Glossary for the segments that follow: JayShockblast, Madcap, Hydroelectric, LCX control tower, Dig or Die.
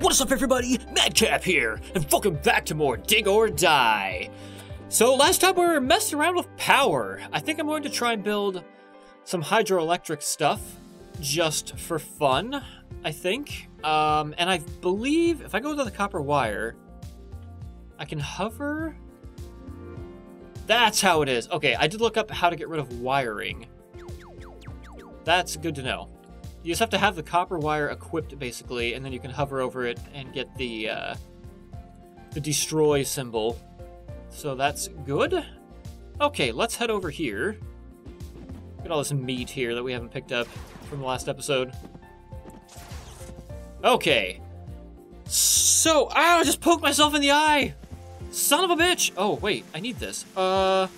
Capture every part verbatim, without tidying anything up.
What is up, everybody? Madcap here, and welcome back to more Dig or Die. So last time we were messing around with power. I think I'm going to try and build some hydroelectric stuff just for fun, I think. Um, and I believe if I go to the copper wire, I can hover. That's how it is. Okay, I did look up how to get rid of wiring. That's good to know. You just have to have the copper wire equipped, basically, and then you can hover over it and get the uh, the destroy symbol. So that's good. Okay, let's head over here. Look at all this meat here that we haven't picked up from the last episode. Okay. So, I just poked myself in the eye! Son of a bitch! Oh, wait, I need this. Uh,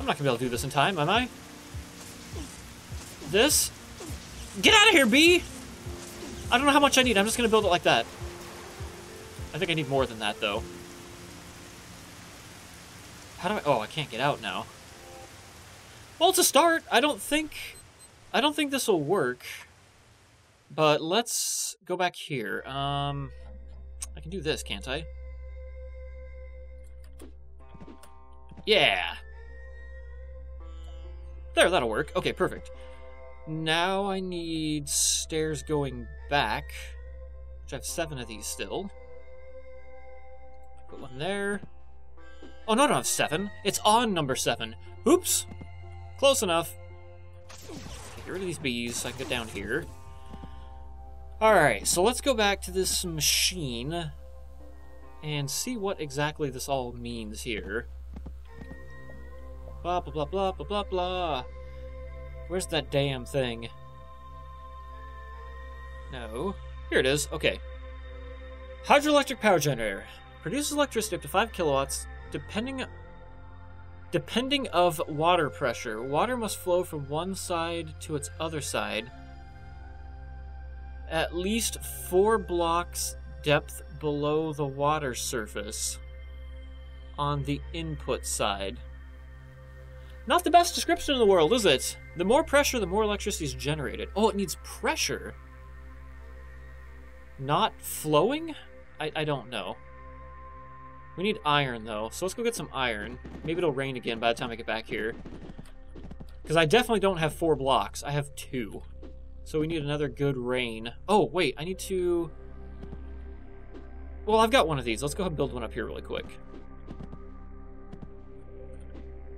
I'm not gonna be able to do this in time, am I? This? Get out of here, bee! I don't know how much I need. I'm just gonna build it like that. I think I need more than that, though. How do I... Oh, I can't get out now. Well, it's a start. I don't think... I don't think this will work. But let's go back here. Um, I can do this, can't I? Yeah! There, that'll work. Okay, perfect. Now I need stairs going back, which I have seven of these still. Put one there. Oh, no, I don't have seven. It's on number seven. Oops. Close enough. Okay, get rid of these bees so I can get down here. Alright, so let's go back to this machine and see what exactly this all means here. Blah, blah, blah, blah, blah, blah, blah. Where's that damn thing? No. Here it is. Okay. Hydroelectric power generator. Produces electricity up to five kilowatts depending depending of water pressure. Water must flow from one side to its other side at least four blocks depth below the water surface on the input side. Not the best description in the world, is it? The more pressure, the more electricity is generated. Oh, it needs pressure. Not flowing? I, I don't know. We need iron, though, so let's go get some iron. Maybe it'll rain again by the time I get back here. Because I definitely don't have four blocks. I have two. So we need another good rain. Oh, wait, I need to... Well, I've got one of these. Let's go ahead and build one up here really quick.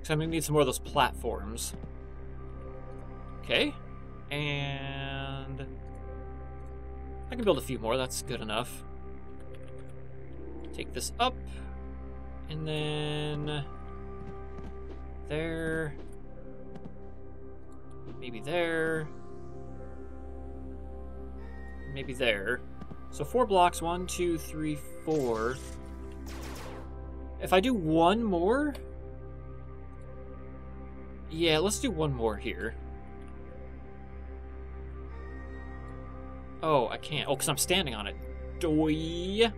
So I'm gonna need some more of those platforms. Okay. And I can build a few more, that's good enough. Take this up. And then there. Maybe there. Maybe there. So four blocks, one, two, three, four. If I do one more. Yeah, let's do one more here. Oh, I can't. Oh, because I'm standing on it. Doi.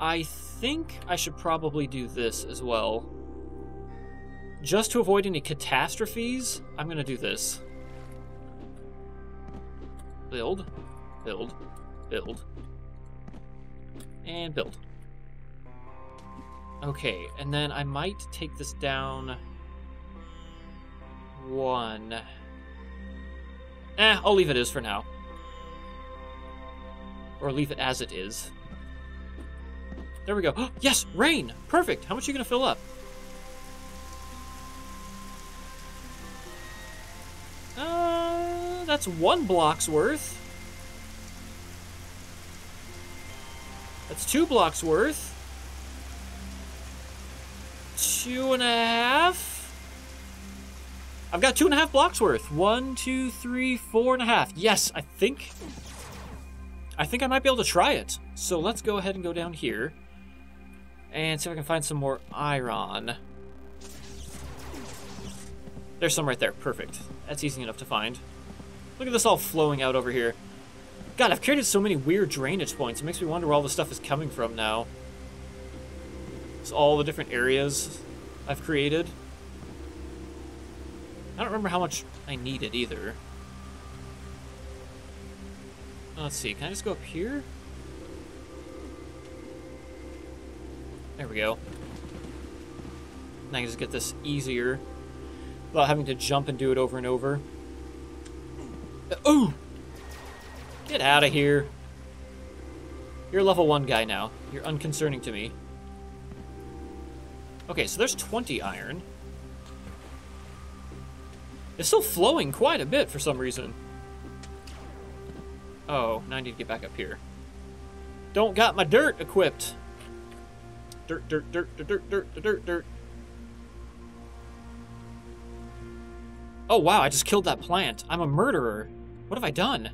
I think I should probably do this as well. Just to avoid any catastrophes, I'm going to do this. Build. Build. Build. And build. Okay, and then I might take this down one. Eh, I'll leave it as for now. Or leave it as it is. There we go. Yes, rain! Perfect! How much are you going to fill up? Uh, that's one block's worth. That's two blocks worth. Two and a half. I've got two and a half blocks worth. One, two, three, four and a half. Yes, I think. I think I might be able to try it. So let's go ahead and go down here and see if I can find some more iron. There's some right there. Perfect. That's easy enough to find. Look at this all flowing out over here. God, I've created so many weird drainage points. It makes me wonder where all this stuff is coming from now. It's all the different areas I've created. I don't remember how much I needed either. Let's see, can I just go up here? There we go. And I can just get this easier without having to jump and do it over and over. Uh, ooh! Get out of here. You're a level one guy now. You're unconcerning to me. Okay, so there's twenty iron. It's still flowing quite a bit for some reason. Oh, now I need to get back up here. Don't got my dirt equipped. Dirt, dirt, dirt, dirt, dirt, dirt, dirt, dirt. Oh, wow, I just killed that plant. I'm a murderer. What have I done?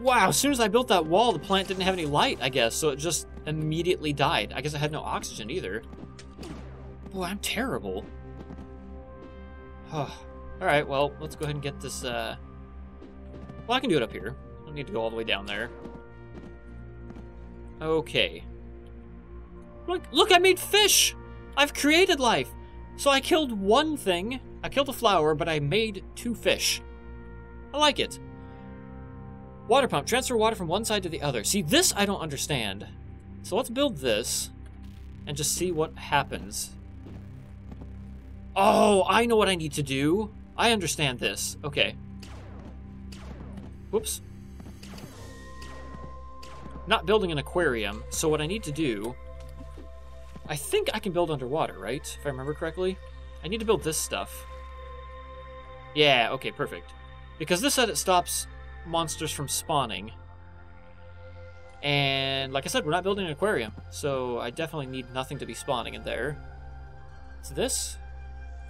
Wow, as soon as I built that wall, the plant didn't have any light, I guess, so it just immediately died. I guess I had no oxygen either. Boy, I'm terrible. Oh. Alright, well, let's go ahead and get this, uh... well, I can do it up here. I don't need to go all the way down there. Okay. Look, look, I made fish! I've created life! So I killed one thing. I killed a flower, but I made two fish. I like it. Water pump. Transfer water from one side to the other. See, this I don't understand. So let's build this and just see what happens. Oh, I know what I need to do. I understand this. Okay. Whoops. Not building an aquarium. So what I need to do... I think I can build underwater, right? If I remember correctly. I need to build this stuff. Yeah, okay, perfect. Because this said it stops monsters from spawning. And like I said, we're not building an aquarium. So I definitely need nothing to be spawning in there. Is this?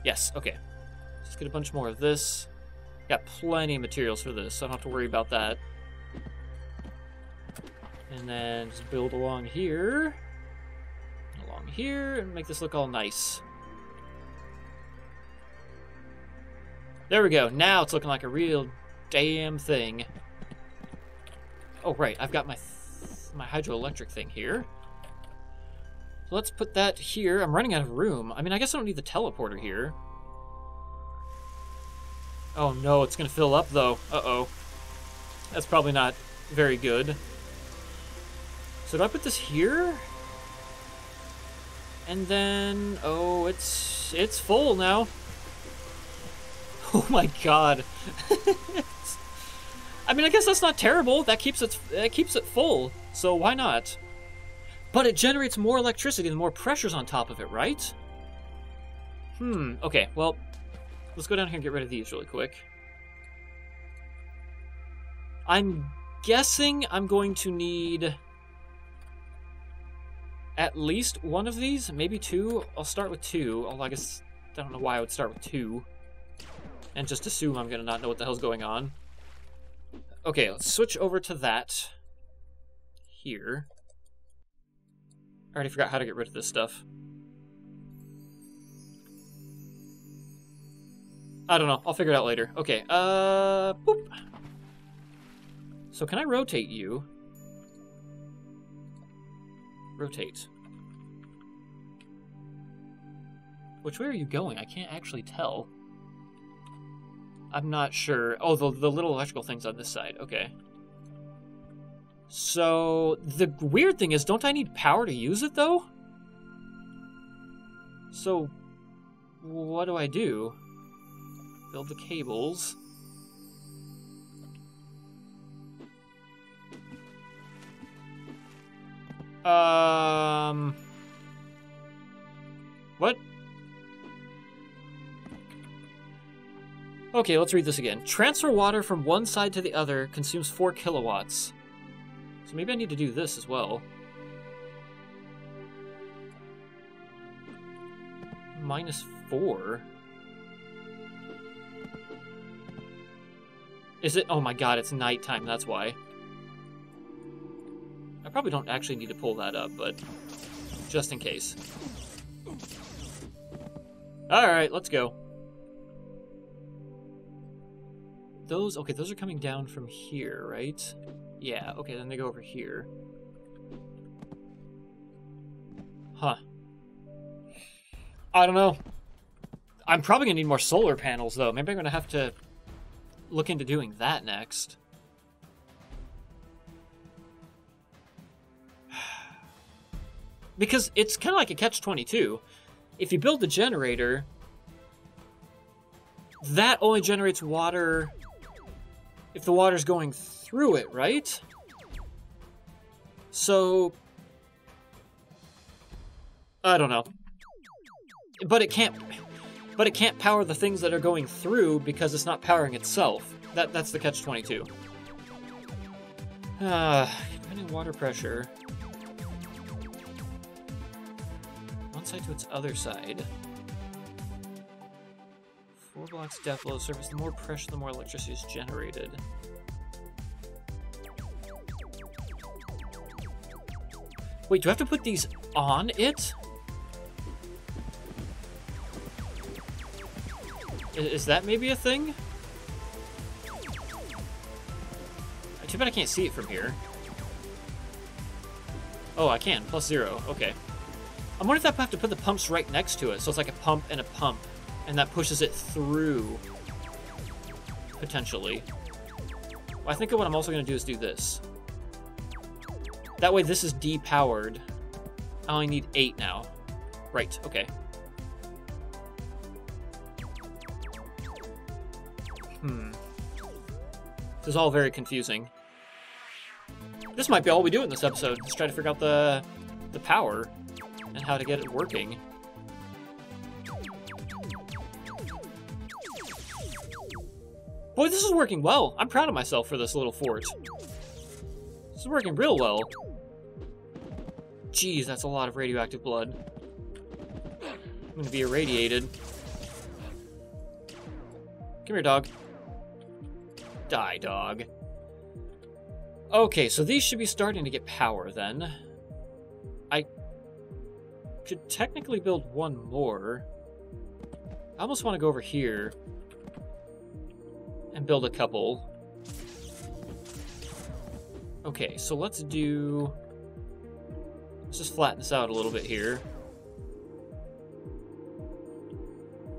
Yes, okay. Let's get a bunch more of this. Got plenty of materials for this, so I don't have to worry about that. And then just build along here. Along here, and make this look all nice. There we go. Now it's looking like a real damn thing. Oh, right. I've got my th my hydroelectric thing here. So let's put that here. I'm running out of room. I mean, I guess I don't need the teleporter here. Oh, no. It's going to fill up, though. Uh-oh. That's probably not very good. So do I put this here? And then, oh, it's it's full now. Oh my god! I mean, I guess that's not terrible. That keeps it that keeps it full. So why not? But it generates more electricity and more pressure's on top of it, right? Hmm. Okay. Well, let's go down here and get rid of these really quick. I'm guessing I'm going to need at least one of these, maybe two. I'll start with two, although I guess I don't know why I would start with two. And just assume I'm going to not know what the hell's going on. Okay, let's switch over to that. Here. I already forgot how to get rid of this stuff. I don't know. I'll figure it out later. Okay, uh... boop. So can I rotate you? Rotate. Which way are you going? I can't actually tell. I'm not sure. Oh, the, the little electrical thing's on this side. Okay. So, the weird thing is, don't I need power to use it, though? So, what do I do? Build the cables. Um... What? Okay, let's read this again. Transfer water from one side to the other consumes four kilowatts. So maybe I need to do this as well. Minus four? Is it? Oh my god, it's nighttime, that's why. I probably don't actually need to pull that up, but just in case. Alright, let's go. Those, okay, those are coming down from here, right? Yeah, okay, then they go over here. Huh. I don't know. I'm probably going to need more solar panels, though. Maybe I'm going to have to look into doing that next. Because it's kind of like a catch twenty-two. If you build the generator, that only generates water if the water's going through it, right? So, I don't know. But it can't, but it can't power the things that are going through because it's not powering itself. That that's the catch twenty-two. Ah, uh, depending on water pressure. One side to its other side. Four blocks depth below the surface. The more pressure, the more electricity is generated. Wait, do I have to put these on it? Is that maybe a thing? Too bad I can't see it from here. Oh, I can. Plus zero. Okay. I'm wondering if I have to put the pumps right next to it. So it's like a pump and a pump. And that pushes it through. Potentially. Well, I think what I'm also going to do is do this. That way this is depowered. I only need eight now. Right. Okay. Hmm. This is all very confusing. This might be all we do in this episode. Just try to figure out the the power and how to get it working. Boy, this is working well. I'm proud of myself for this little fort. This is working real well. Jeez, that's a lot of radioactive blood. I'm gonna be irradiated. Come here, dog. Die, dog. Okay, so these should be starting to get power then. I could technically build one more. I almost want to go over here and build a couple. Okay, so let's do... Let's just flatten this out a little bit here.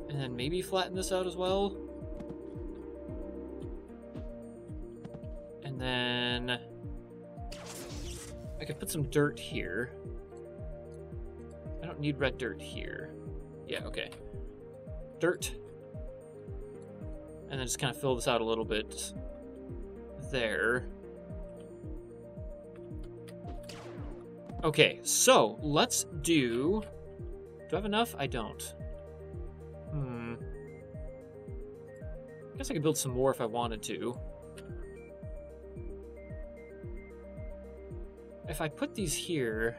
And then maybe flatten this out as well. And then I could put some dirt here. I don't need red dirt here. Yeah, okay. Dirt. And then just kind of fill this out a little bit there. Okay, so let's do... Do I have enough? I don't. Hmm. I guess I could build some more if I wanted to. If I put these here,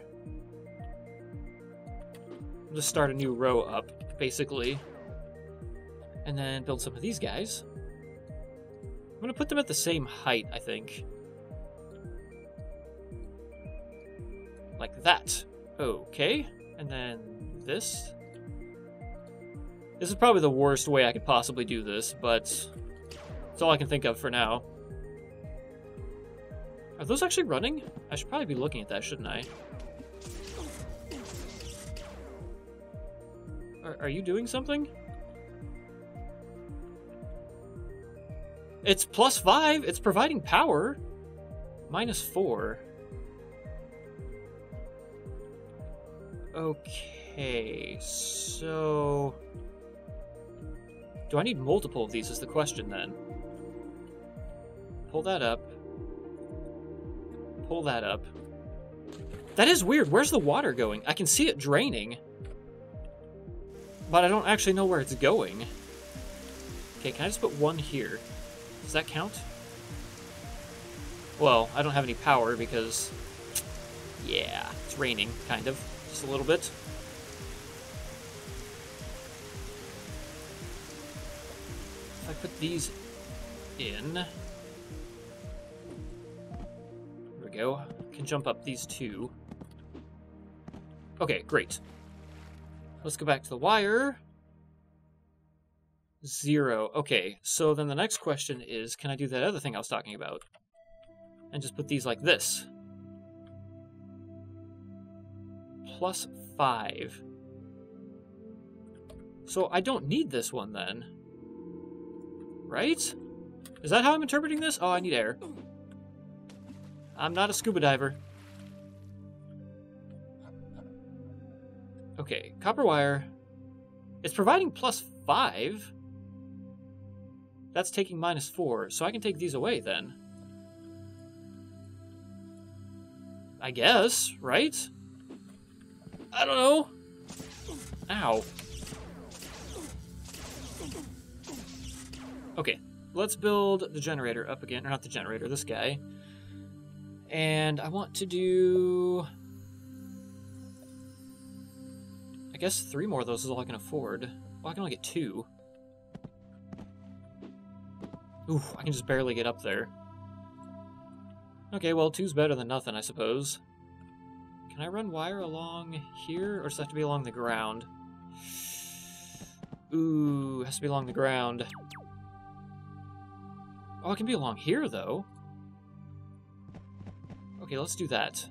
I'll just start a new row up, basically. And then build some of these guys. I'm going to put them at the same height, I think. Like that. Okay. And then this. This is probably the worst way I could possibly do this, but it's all I can think of for now. Are those actually running? I should probably be looking at that, shouldn't I? Are, are you doing something? It's plus five. It's providing power. Minus four. Okay, so... Do I need multiple of these is the question then. Pull that up. Pull that up. That is weird. Where's the water going? I can see it draining. But I don't actually know where it's going. Okay, can I just put one here? Does that count? Well, I don't have any power because... Yeah, it's raining, kind of. Just a little bit. If I put these in... Go. Can jump up these two. Okay, great. Let's go back to the wire. Zero. Okay, so then the next question is, can I do that other thing I was talking about? And just put these like this. Plus five. So I don't need this one then. Right? Is that how I'm interpreting this? Oh, I need air. I'm not a scuba diver. Okay, copper wire. It's providing plus five. That's taking minus four, so I can take these away then. I guess, right? I don't know. Ow. Okay, let's build the generator up again. Or not the generator, this guy. And I want to do... I guess three more of those is all I can afford. Well, I can only get two. Ooh, I can just barely get up there. Okay, well, two's better than nothing, I suppose. Can I run wire along here, or does it have to be along the ground? Ooh, it has to be along the ground. Oh, it can be along here, though. Okay, let's do that.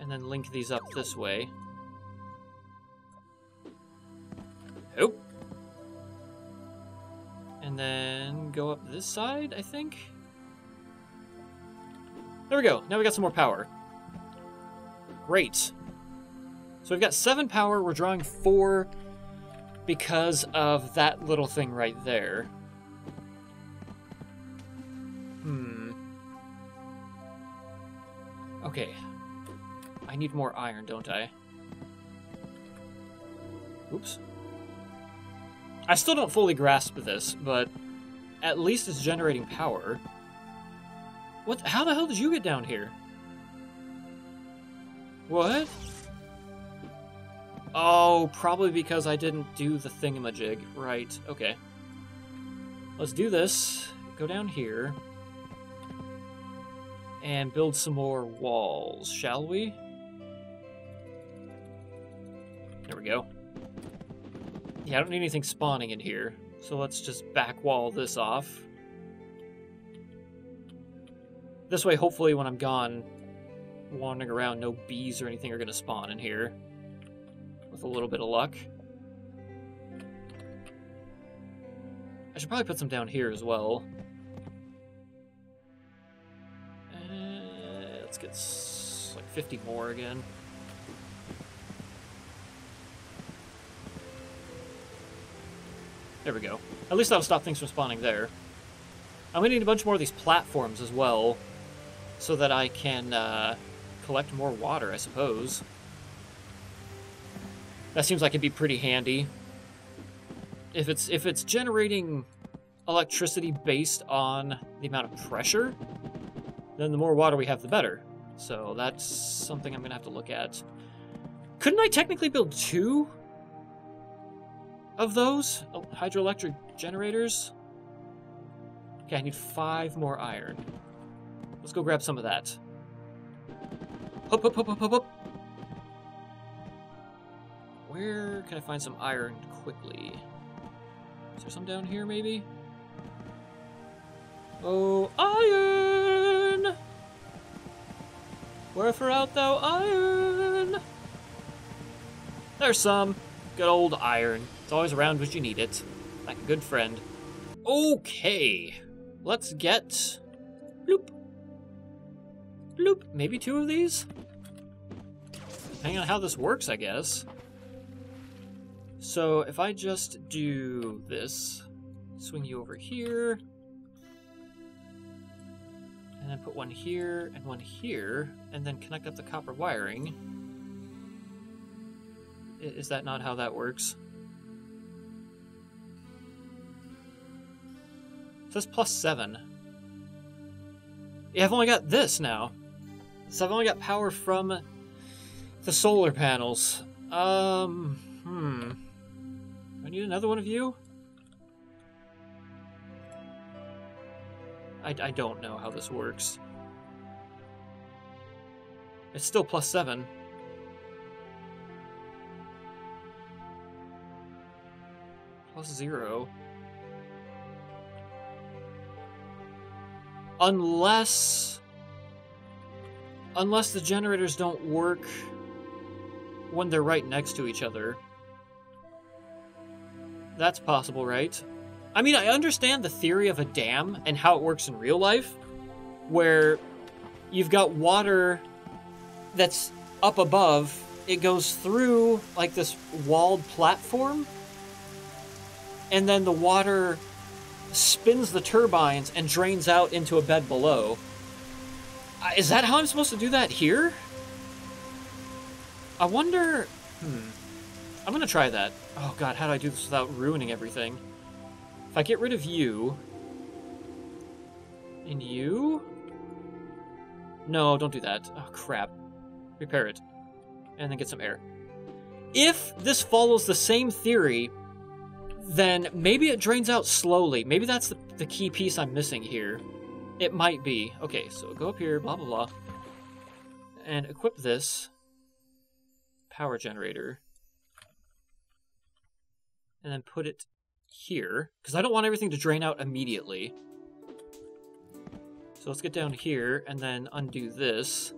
And then link these up this way. Nope. And then go up this side, I think. There we go. Now we got some more power. Great. So we've got seven power. We're drawing four because of that little thing right there. Hmm. Okay. I need more iron, don't I? Oops. I still don't fully grasp this, but at least it's generating power. What? How the hell did you get down here? What? Oh, probably because I didn't do the thingamajig. Right, okay. Let's do this. Go down here. And build some more walls, shall we? There we go. Yeah, I don't need anything spawning in here, so let's just back wall this off. This way, hopefully, when I'm gone wandering around, no bees or anything are going to spawn in here. With a little bit of luck. I should probably put some down here as well. Uh, let's get s like fifty more again. There we go. At least that'll stop things from spawning there. I'm going to need a bunch more of these platforms as well, so that I can uh, collect more water, I suppose. That seems like it'd be pretty handy. If it's, if it's generating electricity based on the amount of pressure, then the more water we have, the better. So that's something I'm going to have to look at. Couldn't I technically build two of those hydroelectric generators? Okay, I need five more iron. Let's go grab some of that. Hop, hop, hop, hop, hop, hop. Where can I find some iron quickly? Is there some down here, maybe? Oh, iron! Wherefore art thou, iron? There's some. Good old iron. It's always around when you need it. Like a good friend. Okay. Let's get... bloop. Bloop. Maybe two of these? Depending on how this works, I guess. So, if I just do this. Swing you over here. And then put one here and one here. And then connect up the copper wiring. Is that not how that works? It says plus seven. Yeah, I've only got this now. So I've only got power from the solar panels. Um, hmm. Do I need another one of you? I, I don't know how this works. It's still plus seven. Plus zero. Unless... Unless the generators don't work when they're right next to each other. That's possible, right? I mean, I understand the theory of a dam and how it works in real life, where you've got water that's up above it goes through like this walled platform, and then the water spins the turbines and drains out into a bed below. Is that how I'm supposed to do that here? I wonder... Hmm. I'm gonna try that. Oh god, how do I do this without ruining everything? If I get rid of you... And you? No, don't do that. Oh, crap. Repair it. And then get some air. If this follows the same theory, then maybe it drains out slowly. Maybe that's the, the key piece I'm missing here. It might be. Okay, so go up here, blah, blah, blah. And equip this. Power generator. And then put it here. Because I don't want everything to drain out immediately. So let's get down here and then undo this.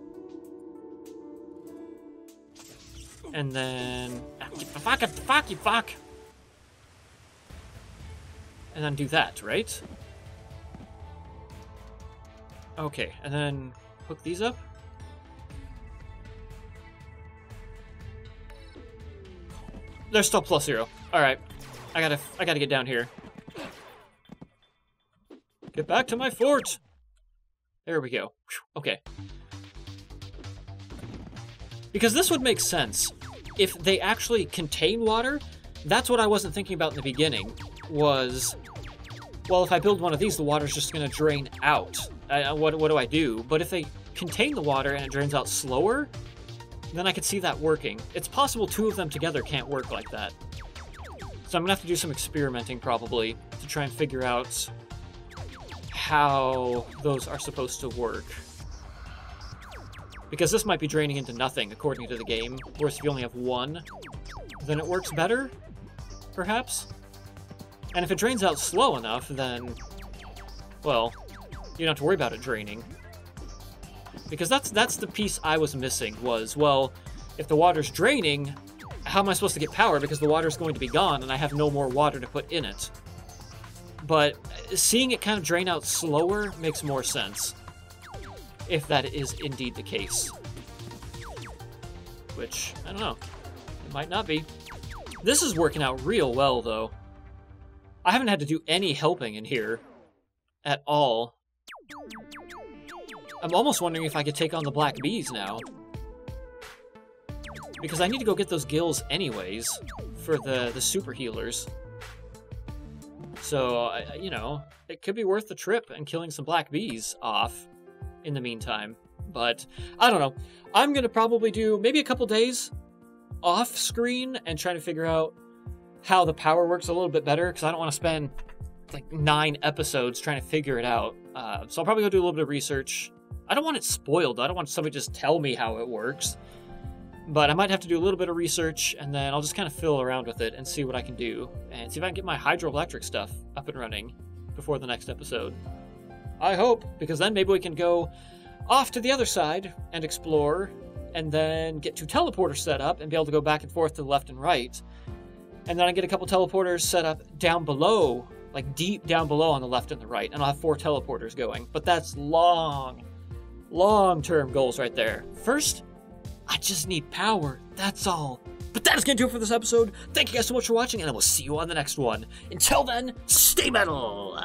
And then... Fuck, fuck, you fuck! And then do that, right? Okay, and then hook these up. They're still plus zero. Alright. I gotta, I gotta get down here. Get back to my fort! There we go. Okay. Because this would make sense. If they actually contain water, that's what I wasn't thinking about in the beginning, was, well, if I build one of these, the water's just going to drain out. I, what, what do I do? But if they contain the water and it drains out slower, then I could see that working. It's possible two of them together can't work like that. So I'm going to have to do some experimenting, probably, to try and figure out how those are supposed to work. Because this might be draining into nothing, according to the game. Of course, if you only have one, then it works better, perhaps? And if it drains out slow enough, then, well, you don't have to worry about it draining. Because that's that's the piece I was missing, was, well, if the water's draining, how am I supposed to get power? Because the water's going to be gone, and I have no more water to put in it. But seeing it kind of drain out slower makes more sense. If that is indeed the case. Which, I don't know. It might not be. This is working out real well, though. I haven't had to do any helping in here. At all. I'm almost wondering if I could take on the black bees now. Because I need to go get those gills anyways. For the, the super healers. So, you know, it could be worth the trip and killing some black bees off in the meantime. But, I don't know. I'm going to probably do maybe a couple days off screen and try to figure out how the power works a little bit better, because I don't want to spend like nine episodes trying to figure it out. Uh, so I'll probably go do a little bit of research. I don't want it spoiled. I don't want somebody to just tell me how it works. But I might have to do a little bit of research, and then I'll just kind of fiddle around with it and see what I can do. And see if I can get my hydroelectric stuff up and running before the next episode. I hope, because then maybe we can go off to the other side and explore, and then get two teleporters set up and be able to go back and forth to the left and right. And then I get a couple teleporters set up down below, like deep down below on the left and the right, and I'll have four teleporters going. But that's long, long-term goals right there. First... I just need power, that's all. But that is going to do it for this episode. Thank you guys so much for watching, and I will see you on the next one. Until then, stay metal!